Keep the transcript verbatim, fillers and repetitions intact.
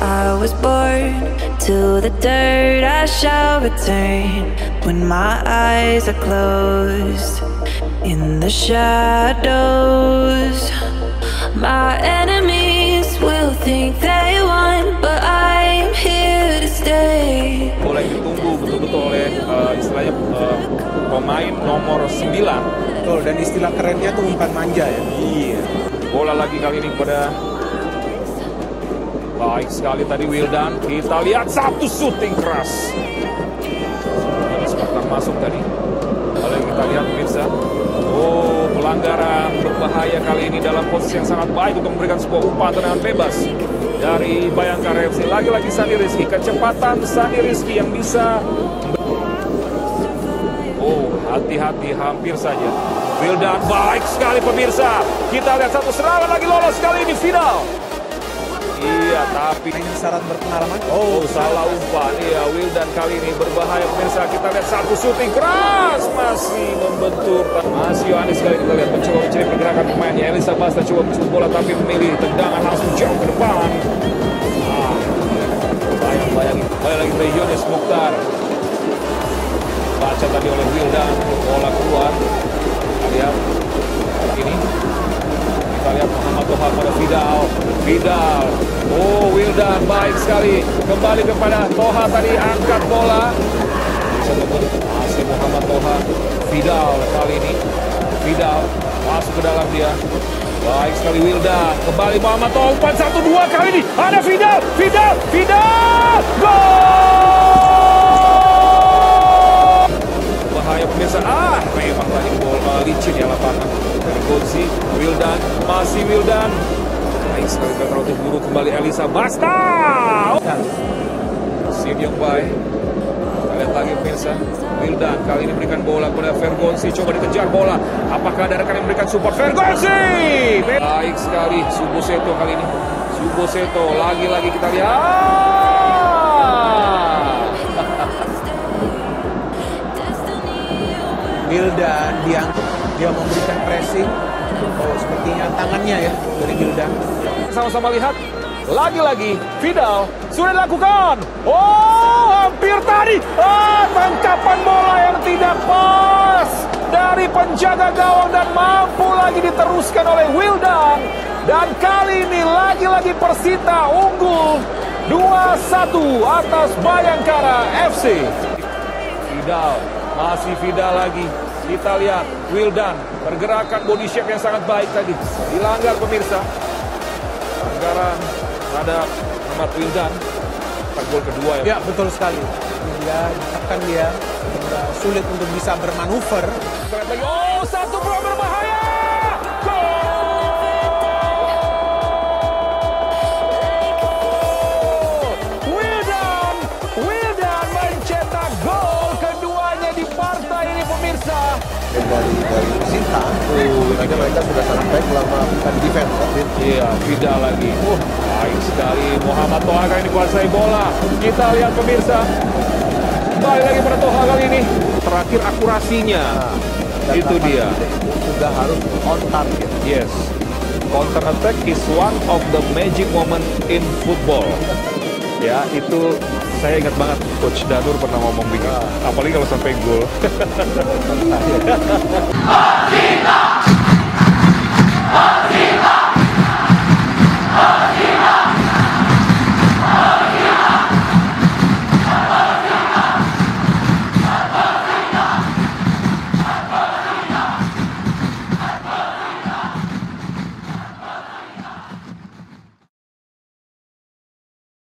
I was born to the dirt I shall return when my eyes are closed in the shadows. My enemies will think they won, but I am here to stay. Bola yang ditunggu betul-betul oleh uh, istilahnya uh, pemain nomor sembilan. Betul, dan istilah kerennya tuh umpan manja ya. Iya. Bola lagi kali ini kepada baik sekali tadi Wildan. Kita lihat satu syuting keras. Ini Spartak masuk tadi. Kalau kita lihat pemirsa. Oh, pelanggaran berbahaya kali ini dalam posisi yang sangat baik untuk memberikan sebuah umpan tendangan bebas dari Bhayangkara F C. Lagi-lagi Sani Rizki, kecepatan Sani Rizki yang bisa. Oh, hati-hati, hampir saja Wildan, baik sekali pemirsa. Kita lihat satu serangan lagi lolos kali ini final. Iya, tapi ini syarat berpengalaman. Oh, salah umpan. Iya, Wildan kali ini berbahaya pemirsa. Kita lihat satu syuting keras, masih membentur. Masih Yohanes kali kita lihat mencoba mencari pergerakan pemainnya. Elisa Basta coba mencetak bola tapi memilih tendangan langsung jauh ke depan. Ah, bayang-bayang. Bayang lagi dari Yohanes Mukhtar. Baca tadi oleh Wildan, bola keluar. Kita lihat ini. Kita lihat Muhammad Toha pada Vidal. Vidal. Oh, Wildan baik sekali. Kembali kepada Toha tadi, angkat bola. Masih Muhammad Toha. Vidal kali ini. Vidal masuk ke dalam dia. Baik sekali Wildan. Kembali Muhammad Toha. Umpan satu dua kali ini. Ada Vidal. Vidal. Vidal. Gol. Bahaya pemirsa. Ah, memang tadi bola licin ya lapangan. Fergonzi. Wildan. Masih Wildan. Baik sekali terlalu buru kembali Elisa Basta. Sidiong Bay. Kita lihat lagi pemirsa. Wildan kali ini berikan bola kepada Fergonzi. Coba dikejar bola. Apakah ada rekan yang memberikan support Fergonzi? Baik sekali Subo Seto kali ini. Subo Seto lagi-lagi kita lihat. Wildan yang dia memberikan pressing. Oh, sepertinya tangannya ya dari Wildan. Sama-sama lihat. Lagi-lagi Vidal sudah dilakukan. Oh, hampir tadi. Ah, tangkapan bola yang tidak pas dari penjaga gawang dan mampu lagi diteruskan oleh Wildan. Dan kali ini lagi-lagi Persita unggul dua satu atas Bhayangkara F C. Vidal, masih Vidal lagi. Kita lihat Wildan, pergerakan body shape yang sangat baik tadi. Dilanggar pemirsa. Pelanggaran terhadap Muhammad Wildan. Gol kedua ya. Ya, betul sekali. Dia ditekan dia. Sulit untuk bisa bermanuver. Oh, satu peluang berbahaya. Gol! Wildan, Wildan mencetak gol keduanya di partai ini pemirsa. Kembali dari Persita, mereka mereka sudah sangat baik melakukan defense. Iya, Vidal lagi. Uh, baik sekali Muhammad Toha kali ini kuasai bola. Kita lihat pemirsa, kembali lagi pada Toha kali ini. Terakhir akurasinya, nah, itu dia. Itu sudah harus on target. Yes, counter attack is one of the magic moment in football. Ya, itu saya ingat banget Coach Dadur pernah ngomong begini. Apalagi kalau sampai gol.